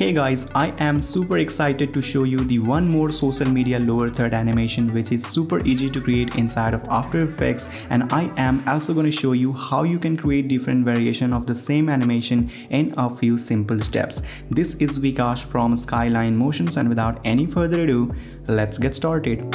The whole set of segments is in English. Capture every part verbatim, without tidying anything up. Hey guys, I am super excited to show you the one more social media lower third animation which is super easy to create inside of After Effects, and I am also going to show you how you can create different variation of the same animation in a few simple steps. This is Vikash from Skyline Motions, and without any further ado, let's get started.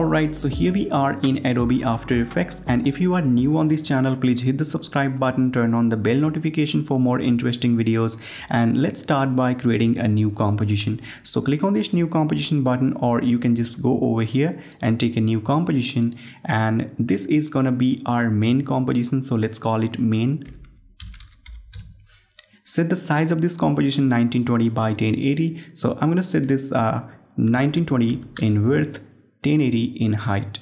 Alright, so here we are in Adobe After Effects, and if you are new on this channel, please hit the subscribe button, turn on the bell notification for more interesting videos, and let's start by creating a new composition. So click on this new composition button, or you can just go over here and take a new composition, and this is gonna be our main composition, so let's call it main. Set the size of this composition nineteen twenty by ten eighty, so I'm gonna set this uh, nineteen twenty in width, ten eighty in height.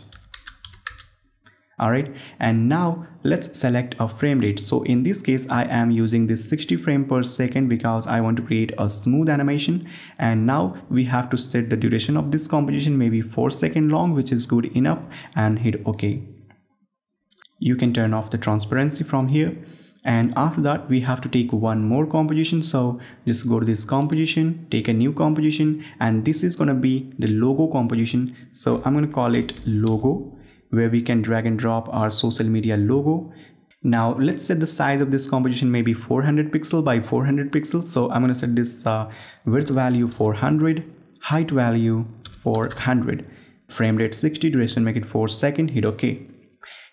Alright, and now let's select a frame rate. So in this case, I am using this sixty frame per second because I want to create a smooth animation. And now we have to set the duration of this composition, maybe four seconds long, which is good enough, and hit OK. You can turn off the transparency from here. And after that, we have to take one more composition, so just go to this composition, take a new composition, and this is going to be the logo composition, so I'm going to call it logo, where we can drag and drop our social media logo. Now let's set the size of this composition, maybe four hundred pixel by four hundred pixel, so I'm going to set this uh, width value four hundred, height value four hundred, frame rate sixty, duration make it four seconds, hit OK.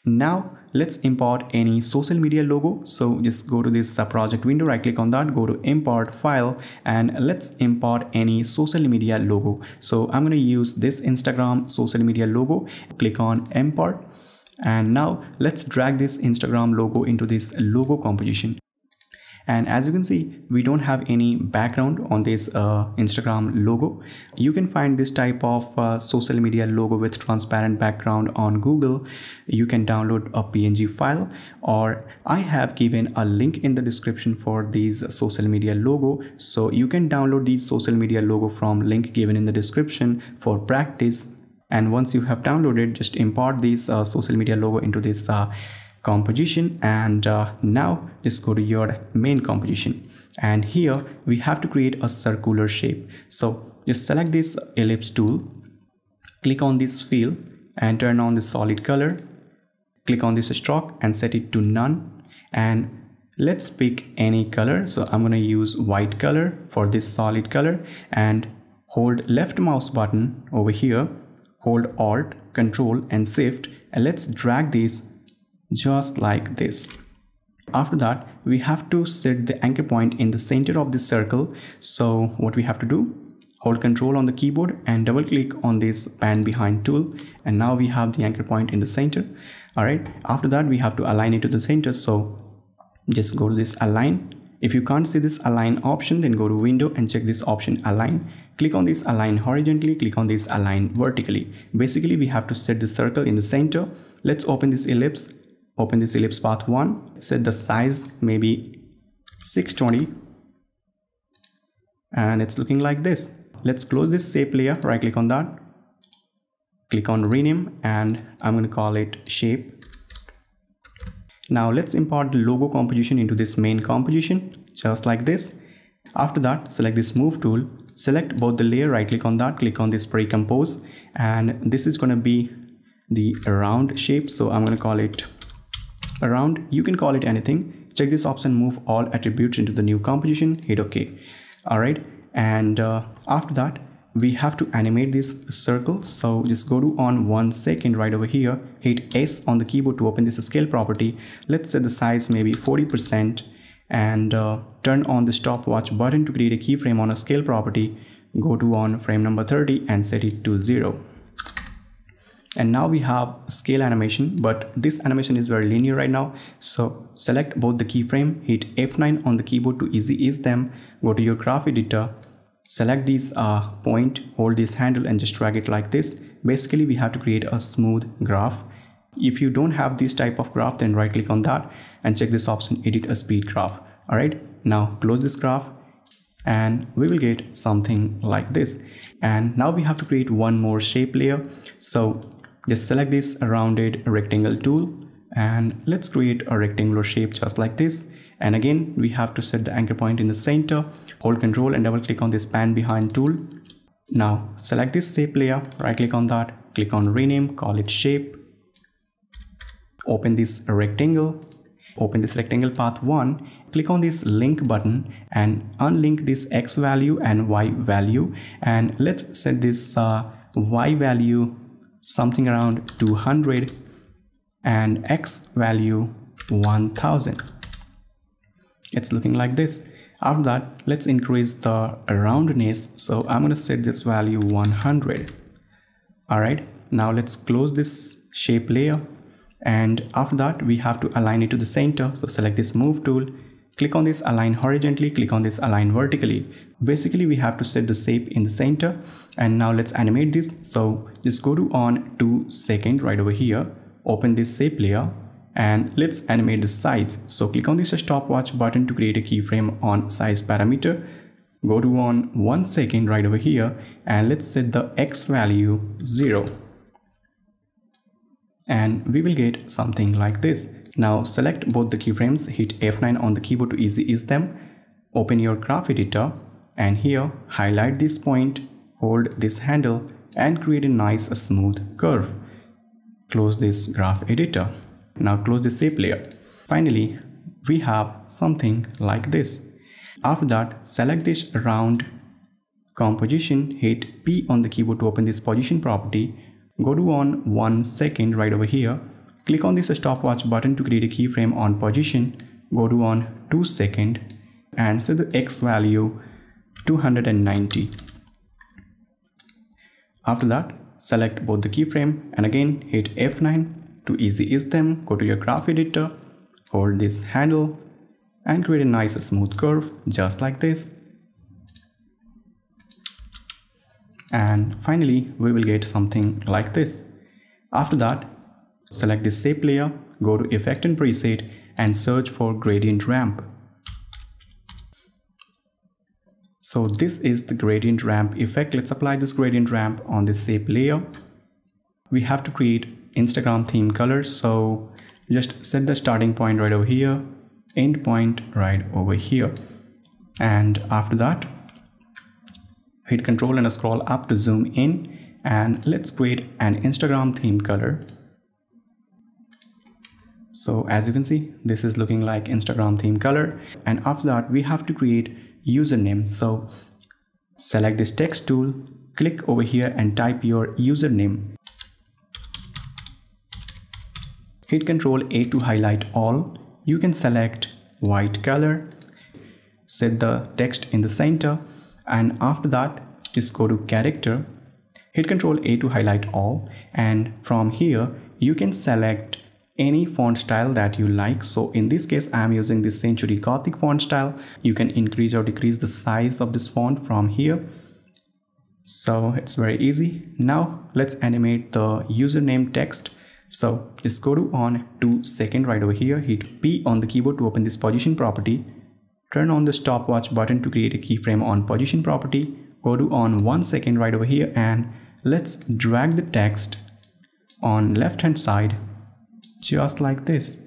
Now let's import any social media logo, so just go to this uh, project window, right click on that, go to import file, and let's import any social media logo. So I'm going to use this Instagram social media logo, click on import, and now let's drag this Instagram logo into this logo composition. And as you can see, we don't have any background on this uh, Instagram logo. You can find this type of uh, social media logo with transparent background on Google. You can download a P N G file, or I have given a link in the description for these social media logo. So you can download these social media logo from link given in the description for practice. And once you have downloaded, just import these uh, social media logo into this uh, composition, and uh, now just go to your main composition, and here we have to create a circular shape, so just select this ellipse tool, click on this fill and turn on the solid color, click on this stroke and set it to none, and let's pick any color, so I'm gonna use white color for this solid color, and hold left mouse button over here, hold Alt, Control and Shift, and let's drag these just like this. After that, we have to set the anchor point in the center of this circle, so what we have to do, hold Control on the keyboard and double click on this pan behind tool, and now we have the anchor point in the center. Alright, after that we have to align it to the center, so just go to this align. If you can't see this align option, then go to window and check this option align, click on this align horizontally, click on this align vertically. Basically we have to set the circle in the center. Let's open this ellipse, open this ellipse path one, set the size maybe six twenty, and it's looking like this. Let's close this shape layer, right click on that, click on rename, and I'm going to call it shape. Now let's import the logo composition into this main composition just like this. After that, select this move tool, select both the layer, right click on that, click on this pre-compose, and this is going to be the round shape, so I'm going to call it around. You can call it anything, check this option, move all attributes into the new composition, hit OK. Alright, and uh, after that we have to animate this circle, so just go to on one second right over here, hit S on the keyboard to open this scale property, let's set the size maybe forty percent, and uh, turn on the stopwatch button to create a keyframe on a scale property, go to on frame number thirty and set it to zero. And now we have scale animation, but this animation is very linear right now, so select both the keyframe, hit F nine on the keyboard to easy ease them, go to your graph editor, select these uh, point, hold this handle and just drag it like this. Basically we have to create a smooth graph. If you don't have this type of graph, then right click on that and check this option, edit a speed graph. Alright, now close this graph, and we will get something like this. And now we have to create one more shape layer, so just select this rounded rectangle tool And let's create a rectangular shape just like this. And again, we have to set the anchor point in the center. Hold Control and double click on this pan behind tool. Now select this shape layer, right click on that, click on rename, call it shape. Open this rectangle, open this rectangle path one, click on this link button and unlink this X value and Y value. And let's set this uh, Y value something around two hundred and X value one thousand. It's looking like this. After that, let's increase the roundness. So I'm going to set this value one hundred. All right, now let's close this shape layer. And after that, we have to align it to the center. So select this move tool, click on this align horizontally, click on this align vertically. Basically, we have to set the shape in the center. And now let's animate this. So just go to on to second right over here, open this shape layer and let's animate the size. So click on this stopwatch button to create a keyframe on size parameter. Go to on one second right over here and let's set the X value zero. And we will get something like this. Now select both the keyframes, hit F nine on the keyboard to easy ease them. Open your graph editor and here highlight this point, hold this handle and create a nice smooth curve. Close this graph editor. Now close the shape layer. Finally, we have something like this. After that, select this round composition, hit P on the keyboard to open this position property. Go to on one second right over here, click on this stopwatch button to create a keyframe on position. Go to on two second and set the X value two hundred ninety. After that, select both the keyframe and again hit F nine to easy ease them. Go to your graph editor, hold this handle and create a nice smooth curve just like this. And finally, we will get something like this. After that, select this shape layer, go to Effect and Preset and search for Gradient Ramp. So this is the Gradient Ramp effect. Let's apply this Gradient Ramp on this shape layer. We have to create Instagram theme color. So just set the starting point right over here, end point right over here. And after that, hit Control and scroll up to zoom in and let's create an Instagram theme color. So as you can see, this is looking like Instagram theme color. And after that, we have to create username. So select this text tool, click over here and type your username. Hit Control A to highlight all. You can select white color, set the text in the center. And after that, just go to character, hit Control A to highlight all. And from here, you can select any font style that you like. So in this case, I'm using this Century Gothic font style. You can increase or decrease the size of this font from here. So it's very easy. Now let's animate the username text. So just go to on to second right over here, hit P on the keyboard to open this position property. Turn on the stopwatch button to create a keyframe on position property. Go to on one second right over here and let's drag the text on left hand side just like this.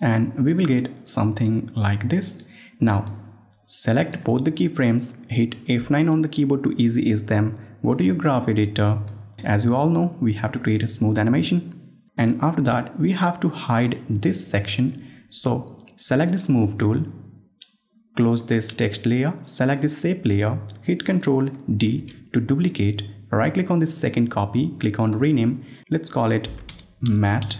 And we will get something like this. Now select both the keyframes, hit F nine on the keyboard to easy ease them. Go to your graph editor. As you all know, we have to create a smooth animation. And after that, we have to hide this section. So select this move tool, close this text layer, select this shape layer, hit Control D to duplicate, right click on this second copy, click on rename, let's call it matte.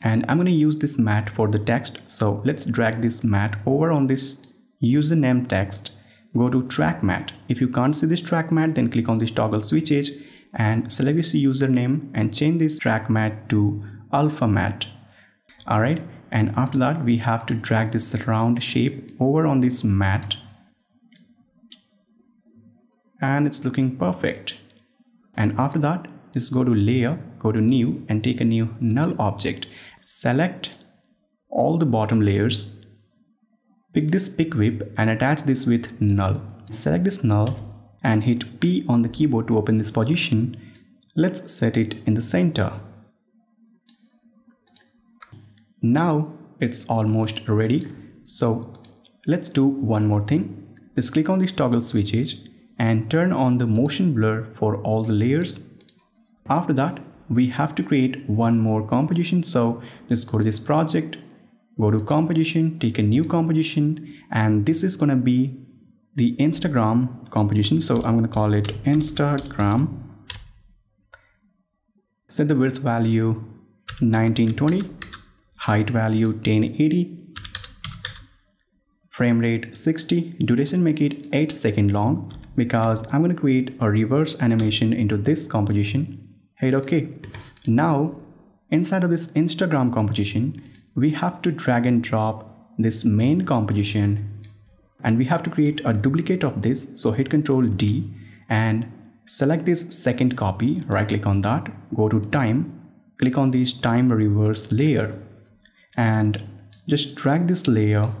And I'm going to use this matte for the text. So let's drag this matte over on this username text. Go to track matte. If you can't see this track matte, then click on this toggle switch edge and select this username and change this track matte to alpha matte. All right. And after that, we have to drag this round shape over on this matte. And it's looking perfect. And after that, just go to layer, go to new and take a new null object. Select all the bottom layers. Pick this pick whip and attach this with null. Select this null and hit P on the keyboard to open this position. Let's set it in the center. Now it's almost ready. So let's do one more thing. Just click on this toggle switch edge and turn on the motion blur for all the layers. After that, we have to create one more composition. So just go to this project, go to composition, take a new composition, and this is gonna be the Instagram composition. So I'm gonna call it Instagram. Set the width value nineteen twenty, height value ten eighty, frame rate sixty, duration make it eight seconds long because I'm gonna create a reverse animation into this composition. Hit OK. Now inside of this Instagram composition, we have to drag and drop this main composition and we have to create a duplicate of this. So hit Ctrl D and select this second copy, right click on that, go to time, click on this time reverse layer and just drag this layer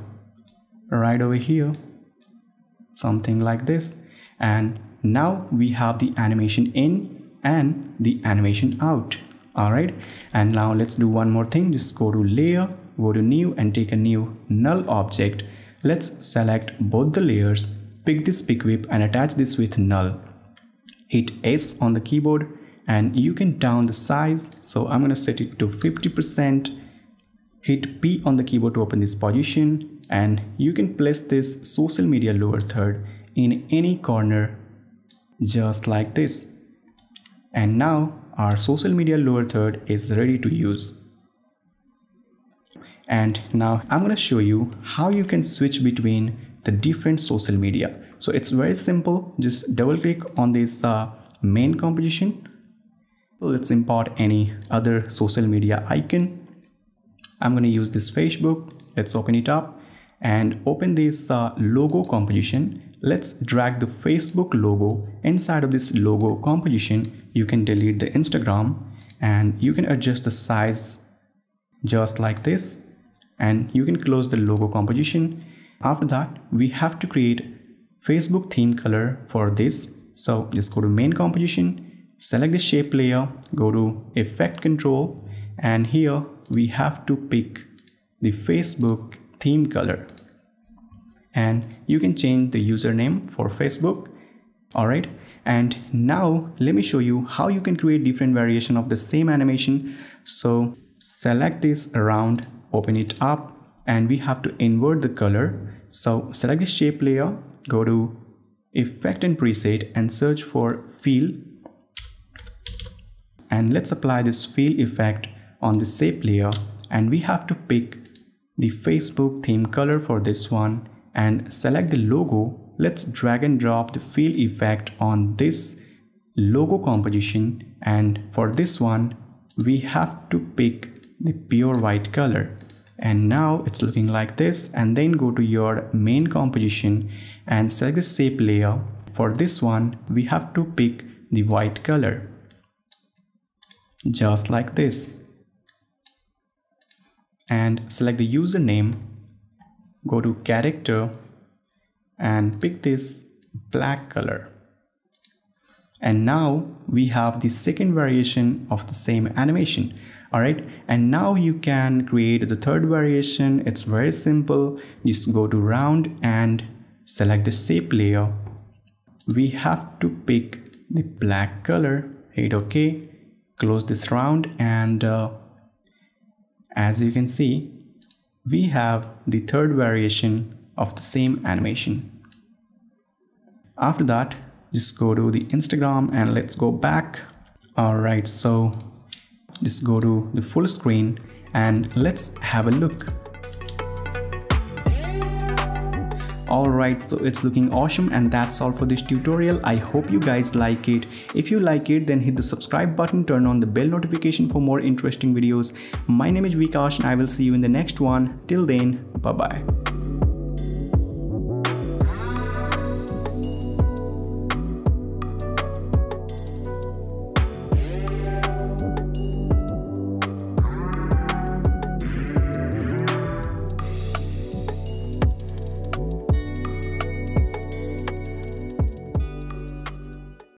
right over here, something like this. And now we have the animation in and the animation out. All right, and now let's do one more thing. Just go to layer, go to new and take a new null object. Let's select both the layers, pick this pick whip and attach this with null. Hit S on the keyboard and you can down the size. So I'm going to set it to fifty percent. Hit P on the keyboard to open this position and you can place this social media lower third in any corner just like this. And now our social media lower third is ready to use. And now I'm going to show you how you can switch between the different social media. So it's very simple. Just double click on this uh, main composition. Let's import any other social media icon. I'm going to use this Facebook. Let's open it up and open this uh, logo composition. Let's drag the Facebook logo inside of this logo composition. You can delete the Instagram and you can adjust the size just like this. And you can close the logo composition. After that, we have to create Facebook theme color for this. So just go to main composition, select the shape layer, go to effect control. And here we have to pick the Facebook theme color. And you can change the username for Facebook. All right. And now let me show you how you can create different variation of the same animation. So select this around, open it up and we have to invert the color. So select the shape layer, go to effect and preset and search for fill. And let's apply this fill effect on the shape layer. And we have to pick the Facebook theme color for this one. And select the logo. Let's drag and drop the fill effect on this logo composition. And for this one, we have to pick the pure white color. And now it's looking like this. And then go to your main composition and select the shape layer. For this one, we have to pick the white color. Just like this. And select the username. Go to character and pick this black color. And now we have the second variation of the same animation. All right. And now you can create the third variation. It's very simple. Just go to round and select the shape layer. We have to pick the black color. Hit OK. Close this round. And uh, as you can see, we have the third variation of the same animation. After that, just go to the Instagram and let's go back. All right, so just go to the full screen and let's have a look. All right, so it's looking awesome and that's all for this tutorial. I hope you guys like it. If you like it, then hit the subscribe button, turn on the bell notification for more interesting videos. My name is Vikash and I will see you in the next one. Till then, bye-bye.